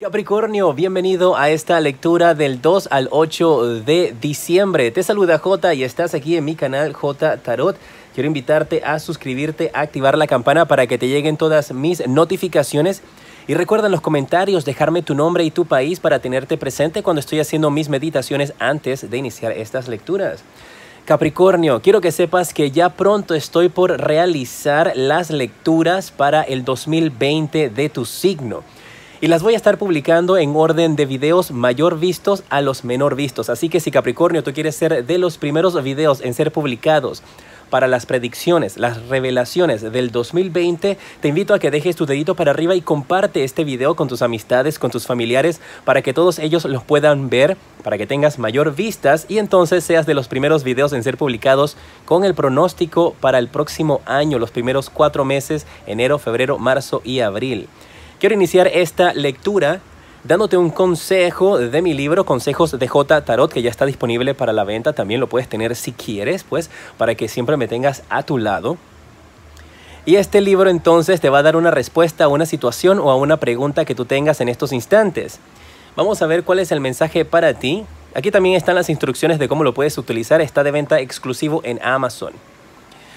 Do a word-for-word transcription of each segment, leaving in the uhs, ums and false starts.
Capricornio, bienvenido a esta lectura del dos al ocho de diciembre. Te saluda J y estás aquí en mi canal J Tarot. Quiero invitarte a suscribirte, a activar la campana para que te lleguen todas mis notificaciones. Y recuerda en los comentarios dejarme tu nombre y tu país para tenerte presente cuando estoy haciendo mis meditaciones antes de iniciar estas lecturas. Capricornio, quiero que sepas que ya pronto estoy por realizar las lecturas para el dos mil veinte de tu signo. Y las voy a estar publicando en orden de videos mayor vistos a los menor vistos. Así que si Capricornio, tú quieres ser de los primeros videos en ser publicados para las predicciones, las revelaciones del dos mil veinte, te invito a que dejes tu dedito para arriba y comparte este video con tus amistades, con tus familiares, para que todos ellos los puedan ver, para que tengas mayor vistas y entonces seas de los primeros videos en ser publicados con el pronóstico para el próximo año, los primeros cuatro meses, enero, febrero, marzo y abril. Quiero iniciar esta lectura dándote un consejo de mi libro, Consejos de J. Tarot, que ya está disponible para la venta. También lo puedes tener si quieres, pues, para que siempre me tengas a tu lado. Y este libro, entonces, te va a dar una respuesta a una situación o a una pregunta que tú tengas en estos instantes. Vamos a ver cuál es el mensaje para ti. Aquí también están las instrucciones de cómo lo puedes utilizar. Está de venta exclusivo en Amazon.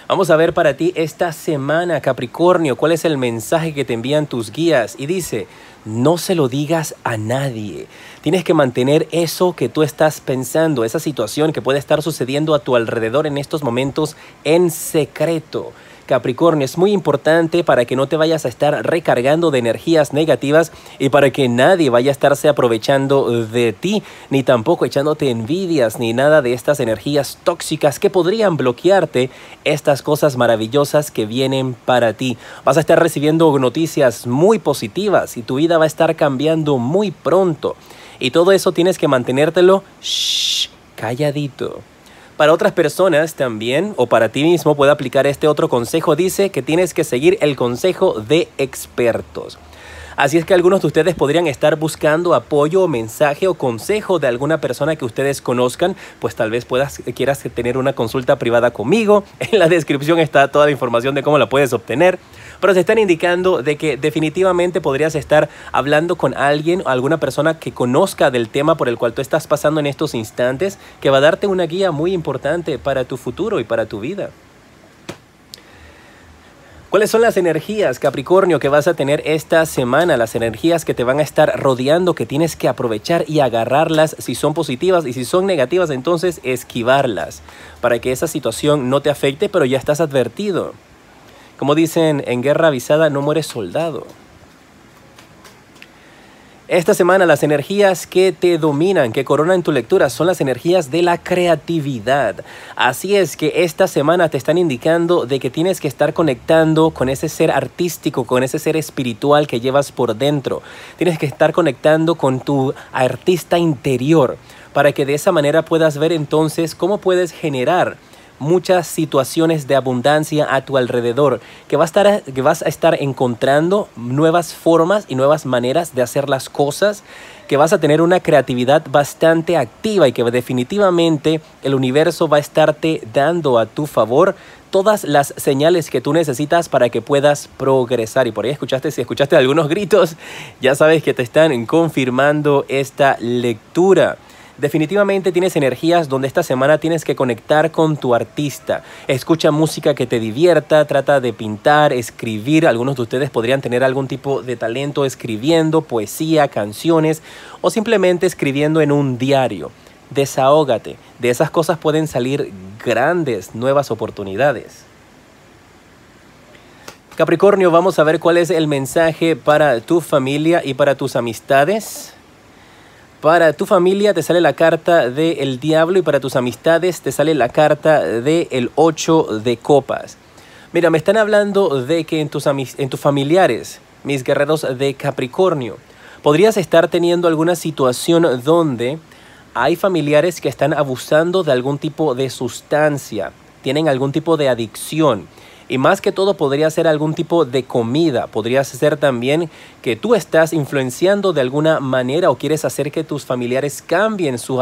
Vamos a ver para ti esta semana, Capricornio, cuál es el mensaje que te envían tus guías. Y dice, no se lo digas a nadie. Tienes que mantener eso que tú estás pensando, esa situación que puede estar sucediendo a tu alrededor en estos momentos en secreto. Capricornio, es muy importante para que no te vayas a estar recargando de energías negativas y para que nadie vaya a estarse aprovechando de ti, ni tampoco echándote envidias, ni nada de estas energías tóxicas que podrían bloquearte estas cosas maravillosas que vienen para ti. Vas a estar recibiendo noticias muy positivas y tu vida va a estar cambiando muy pronto. Y todo eso tienes que mantenértelo shh, calladito. Para otras personas también, o para ti mismo, puede aplicar este otro consejo. Dice que tienes que seguir el consejo de expertos. Así es que algunos de ustedes podrían estar buscando apoyo, o mensaje o consejo de alguna persona que ustedes conozcan. Pues tal vez puedas, quieras tener una consulta privada conmigo. En la descripción está toda la información de cómo la puedes obtener. Pero se están indicando de que definitivamente podrías estar hablando con alguien o alguna persona que conozca del tema por el cual tú estás pasando en estos instantes, que va a darte una guía muy importante para tu futuro y para tu vida. ¿Cuáles son las energías, Capricornio, que vas a tener esta semana? Las energías que te van a estar rodeando, que tienes que aprovechar y agarrarlas si son positivas, y si son negativas, entonces esquivarlas para que esa situación no te afecte, pero ya estás advertido. Como dicen, en guerra avisada no muere soldado. Esta semana las energías que te dominan, que coronan tu lectura, son las energías de la creatividad. Así es que esta semana te están indicando de que tienes que estar conectando con ese ser artístico, con ese ser espiritual que llevas por dentro. Tienes que estar conectando con tu artista interior para que de esa manera puedas ver entonces cómo puedes generar muchas situaciones de abundancia a tu alrededor, que vas, a estar, que vas a estar encontrando nuevas formas y nuevas maneras de hacer las cosas, que vas a tener una creatividad bastante activa y que definitivamente el universo va a estarte dando a tu favor todas las señales que tú necesitas para que puedas progresar. Y por ahí escuchaste, si escuchaste algunos gritos, ya sabes que te están confirmando esta lectura. Definitivamente tienes energías donde esta semana tienes que conectar con tu artista. Escucha música que te divierta, trata de pintar, escribir. Algunos de ustedes podrían tener algún tipo de talento escribiendo poesía, canciones o simplemente escribiendo en un diario. Desahógate. De esas cosas pueden salir grandes nuevas oportunidades. Capricornio, vamos a ver cuál es el mensaje para tu familia y para tus amistades. Para tu familia te sale la carta del diablo y para tus amistades te sale la carta del ocho de copas. Mira, me están hablando de que en tus, en tus familiares, mis guerreros de Capricornio, podrías estar teniendo alguna situación donde hay familiares que están abusando de algún tipo de sustancia, tienen algún tipo de adicción. Y más que todo podría ser algún tipo de comida. Podría ser también que tú estás influenciando de alguna manera o quieres hacer que tus familiares cambien su,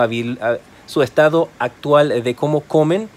su estado actual de cómo comen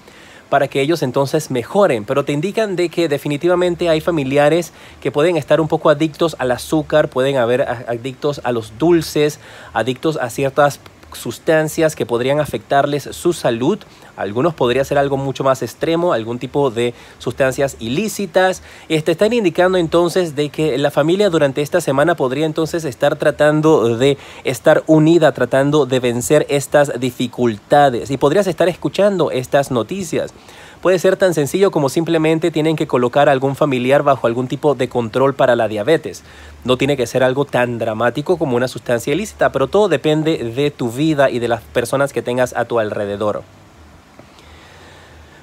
para que ellos entonces mejoren. Pero te indican de que definitivamente hay familiares que pueden estar un poco adictos al azúcar, pueden haber adictos a los dulces, adictos a ciertas sustancias que podrían afectarles su salud. Algunos podría ser algo mucho más extremo, algún tipo de sustancias ilícitas. Este, están indicando entonces de que la familia durante esta semana podría entonces estar tratando de estar unida, tratando de vencer estas dificultades. Y podrías estar escuchando estas noticias. Puede ser tan sencillo como simplemente tienen que colocar a algún familiar bajo algún tipo de control para la diabetes. No tiene que ser algo tan dramático como una sustancia ilícita, pero todo depende de tu vida y de las personas que tengas a tu alrededor.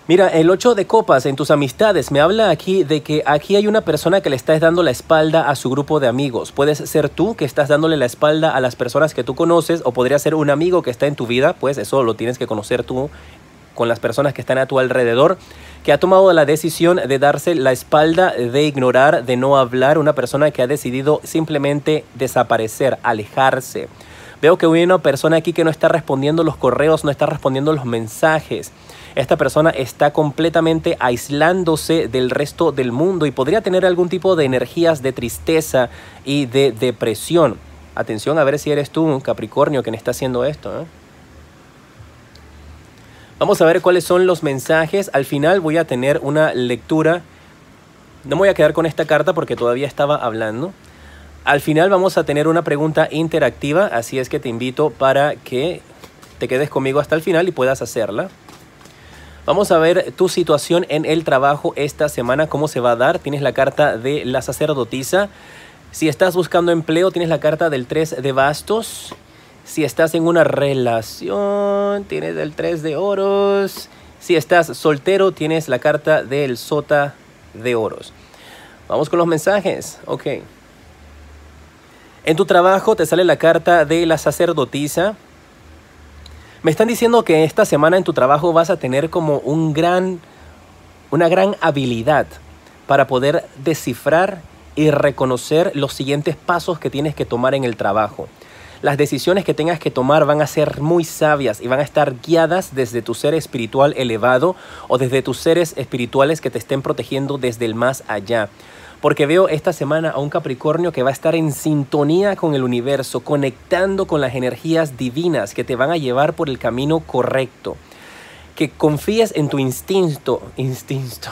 Mira, el ocho de copas en tus amistades me habla aquí de que aquí hay una persona que le estás dando la espalda a su grupo de amigos. Puedes ser tú que estás dándole la espalda a las personas que tú conoces, o podría ser un amigo que está en tu vida, pues eso lo tienes que conocer tú con las personas que están a tu alrededor, que ha tomado la decisión de darse la espalda, de ignorar, de no hablar. Una persona que ha decidido simplemente desaparecer, alejarse. Veo que hay una persona aquí que no está respondiendo los correos, no está respondiendo los mensajes. Esta persona está completamente aislándose del resto del mundo y podría tener algún tipo de energías de tristeza y de depresión. Atención a ver si eres tú, Capricornio, quien está haciendo esto, ¿eh? Vamos a ver cuáles son los mensajes. Al final voy a tener una lectura. No me voy a quedar con esta carta porque todavía estaba hablando. Al final vamos a tener una pregunta interactiva, así es que te invito para que te quedes conmigo hasta el final y puedas hacerla. Vamos a ver tu situación en el trabajo esta semana, cómo se va a dar. Tienes la carta de la sacerdotisa. Si estás buscando empleo, tienes la carta del tres de bastos. Si estás en una relación, tienes el tres de oros. Si estás soltero, tienes la carta del sota de oros. Vamos con los mensajes. Ok. En tu trabajo te sale la carta de la sacerdotisa. Me están diciendo que esta semana en tu trabajo vas a tener como un gran, una gran habilidad para poder descifrar y reconocer los siguientes pasos que tienes que tomar en el trabajo. Las decisiones que tengas que tomar van a ser muy sabias y van a estar guiadas desde tu ser espiritual elevado o desde tus seres espirituales que te estén protegiendo desde el más allá. Porque veo esta semana a un Capricornio que va a estar en sintonía con el universo, conectando con las energías divinas que te van a llevar por el camino correcto. Que confíes en tu instinto, instinto,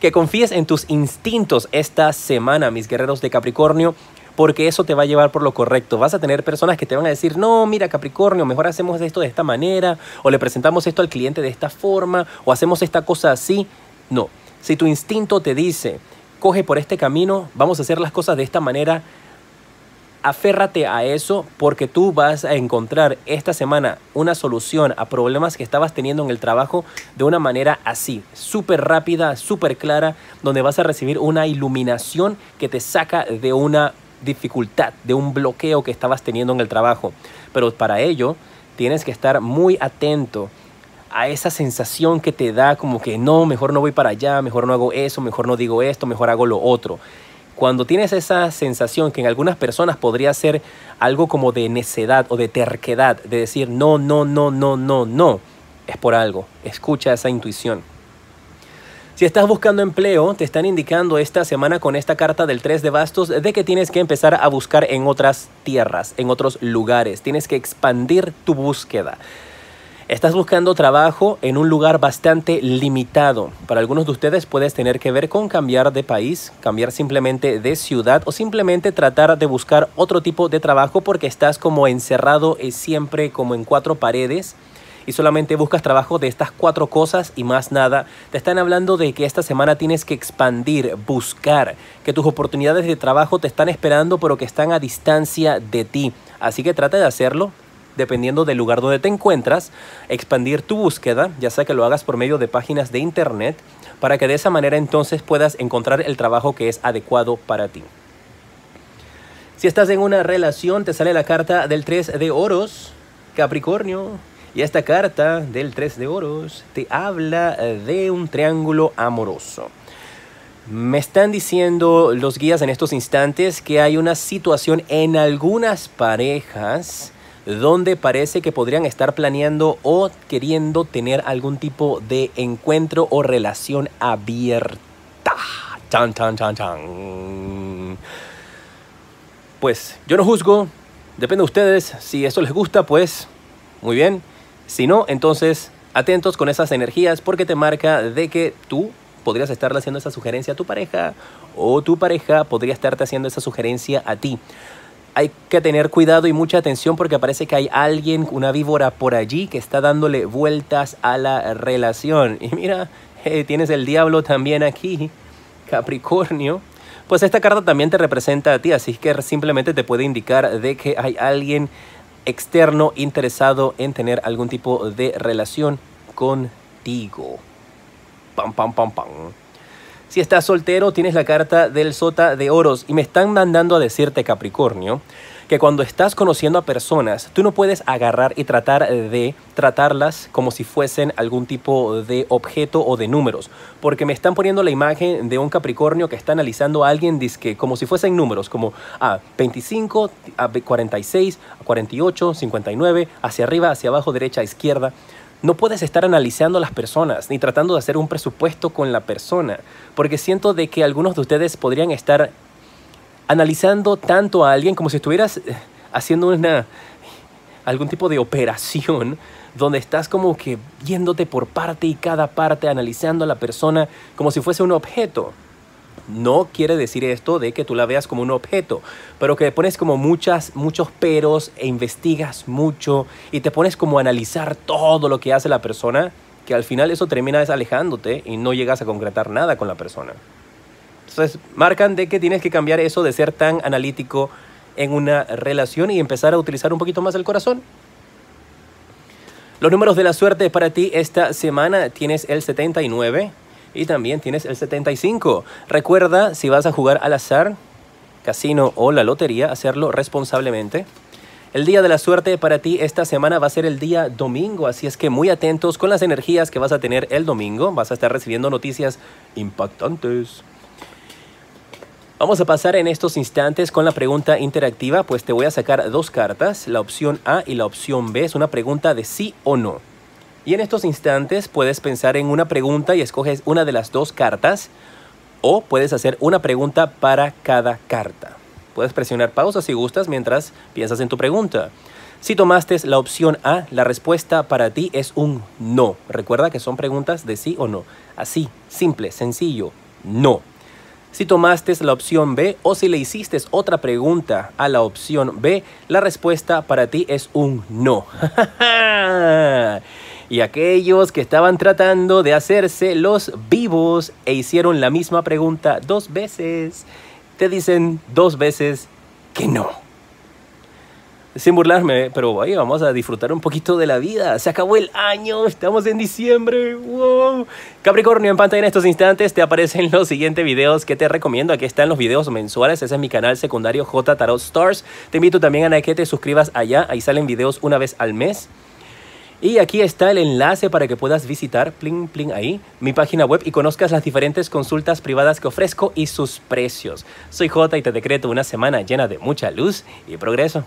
que confíes en tus instintos esta semana, mis guerreros de Capricornio, porque eso te va a llevar por lo correcto. Vas a tener personas que te van a decir, no, mira Capricornio, mejor hacemos esto de esta manera, o le presentamos esto al cliente de esta forma, o hacemos esta cosa así. No, si tu instinto te dice, coge por este camino, vamos a hacer las cosas de esta manera, aférrate a eso, porque tú vas a encontrar esta semana una solución a problemas que estabas teniendo en el trabajo de una manera así, súper rápida, súper clara, donde vas a recibir una iluminación que te saca de una dificultad, de un bloqueo que estabas teniendo en el trabajo. Pero para ello tienes que estar muy atento a esa sensación que te da como que no, mejor no voy para allá, mejor no hago eso, mejor no digo esto, mejor hago lo otro. Cuando tienes esa sensación que en algunas personas podría ser algo como de necedad o de terquedad, de decir no, no, no, no, no, no, es por algo. Escucha esa intuición. Si estás buscando empleo, te están indicando esta semana con esta carta del tres de bastos de que tienes que empezar a buscar en otras tierras, en otros lugares. Tienes que expandir tu búsqueda. Estás buscando trabajo en un lugar bastante limitado. Para algunos de ustedes puedes tener que ver con cambiar de país, cambiar simplemente de ciudad o simplemente tratar de buscar otro tipo de trabajo porque estás como encerrado siempre como en cuatro paredes. Y solamente buscas trabajo de estas cuatro cosas y más nada. Te están hablando de que esta semana tienes que expandir, buscar, que tus oportunidades de trabajo te están esperando pero que están a distancia de ti. Así que trata de hacerlo dependiendo del lugar donde te encuentras, expandir tu búsqueda, ya sea que lo hagas por medio de páginas de internet, para que de esa manera entonces puedas encontrar el trabajo que es adecuado para ti. Si estás en una relación, te sale la carta del tres de oros, Capricornio. Y esta carta del tres de oros te habla de un triángulo amoroso. Me están diciendo los guías en estos instantes que hay una situación en algunas parejas donde parece que podrían estar planeando o queriendo tener algún tipo de encuentro o relación abierta. Chan, chan, chan, chan. Pues yo no juzgo, depende de ustedes. Si esto les gusta, pues muy bien. Si no, entonces atentos con esas energías, porque te marca de que tú podrías estarle haciendo esa sugerencia a tu pareja o tu pareja podría estarte haciendo esa sugerencia a ti. Hay que tener cuidado y mucha atención porque parece que hay alguien, una víbora por allí que está dándole vueltas a la relación. Y mira, eh, tienes el diablo también aquí, Capricornio. Pues esta carta también te representa a ti, así que simplemente te puede indicar de que hay alguien externo interesado en tener algún tipo de relación contigo. Pam, pam, pam, pam. Si estás soltero, tienes la carta del sota de oros. Y me están mandando a decirte, Capricornio, que cuando estás conociendo a personas, tú no puedes agarrar y tratar de tratarlas como si fuesen algún tipo de objeto o de números. Porque me están poniendo la imagen de un Capricornio que está analizando a alguien dizque, como si fuesen números, como a veinticinco, a cuarenta y seis, a cuarenta y ocho, cincuenta y nueve, hacia arriba, hacia abajo, derecha, izquierda. No puedes estar analizando a las personas ni tratando de hacer un presupuesto con la persona, porque siento de que algunos de ustedes podrían estar analizando tanto a alguien como si estuvieras haciendo una, algún tipo de operación donde estás como que viéndote por parte y cada parte, analizando a la persona como si fuese un objeto. No quiere decir esto de que tú la veas como un objeto, pero que pones como muchas, muchos peros e investigas mucho y te pones como a analizar todo lo que hace la persona, que al final eso termina desalejándote y no llegas a concretar nada con la persona. Entonces, marcan de que tienes que cambiar eso de ser tan analítico en una relación y empezar a utilizar un poquito más el corazón. Los números de la suerte para ti esta semana: tienes el setenta y nueve. Y también tienes el setenta y cinco. Recuerda, si vas a jugar al azar, casino o la lotería, hacerlo responsablemente. El día de la suerte para ti esta semana va a ser el día domingo. Así es que muy atentos con las energías que vas a tener el domingo. Vas a estar recibiendo noticias impactantes. Vamos a pasar en estos instantes con la pregunta interactiva. Pues te voy a sacar dos cartas, la opción A y la opción B. Es una pregunta de sí o no. Y en estos instantes puedes pensar en una pregunta y escoges una de las dos cartas, o puedes hacer una pregunta para cada carta. Puedes presionar pausa si gustas mientras piensas en tu pregunta. Si tomaste la opción A, la respuesta para ti es un no. Recuerda que son preguntas de sí o no. Así, simple, sencillo, no. Si tomaste la opción B o si le hiciste otra pregunta a la opción B, la respuesta para ti es un no. Y aquellos que estaban tratando de hacerse los vivos e hicieron la misma pregunta dos veces, te dicen dos veces que no. Sin burlarme, pero ahí vamos a disfrutar un poquito de la vida. Se acabó el año, estamos en diciembre. Wow. Capricornio, en pantalla en estos instantes te aparecen los siguientes videos que te recomiendo. Aquí están los videos mensuales. Ese es mi canal secundario J. Tarot Stars. Te invito también a que te suscribas allá. Ahí salen videos una vez al mes. Y aquí está el enlace para que puedas visitar, pling, pling, ahí, mi página web y conozcas las diferentes consultas privadas que ofrezco y sus precios. Soy J y te decreto una semana llena de mucha luz y progreso.